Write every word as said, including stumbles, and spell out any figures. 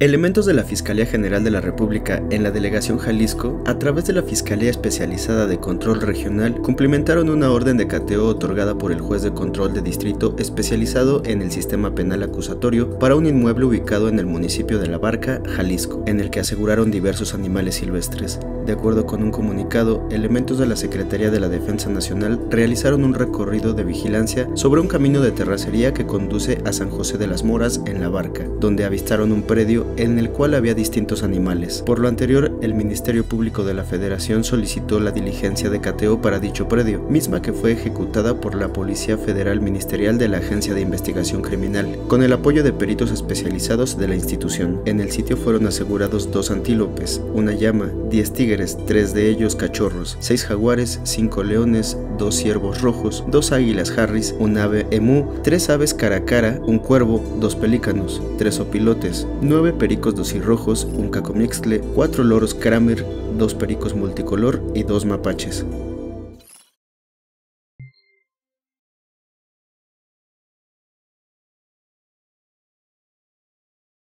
Elementos de la Fiscalía General de la República en la Delegación Jalisco, a través de la Fiscalía Especializada de Control Regional, cumplimentaron una orden de cateo otorgada por el juez de control de distrito especializado en el sistema penal acusatorio para un inmueble ubicado en el municipio de La Barca, Jalisco, en el que aseguraron diversos animales silvestres. De acuerdo con un comunicado, elementos de la Secretaría de la Defensa Nacional realizaron un recorrido de vigilancia sobre un camino de terracería que conduce a San José de las Moras en La Barca, donde avistaron un predio en el cual había distintos animales. Por lo anterior, el Ministerio Público de la Federación solicitó la diligencia de cateo para dicho predio, misma que fue ejecutada por la Policía Federal Ministerial de la Agencia de Investigación Criminal, con el apoyo de peritos especializados de la institución. En el sitio fueron asegurados dos antílopes, una llama, diez tigres, tres de ellos cachorros, seis jaguares, cinco leones, dos ciervos rojos, dos águilas harris, un ave emú, tres aves caracara, un cuervo, dos pelícanos, tres opilotes, nueve pericos docirrojos, un cacomixtle, cuatro loros kramer, dos pericos multicolor y dos mapaches.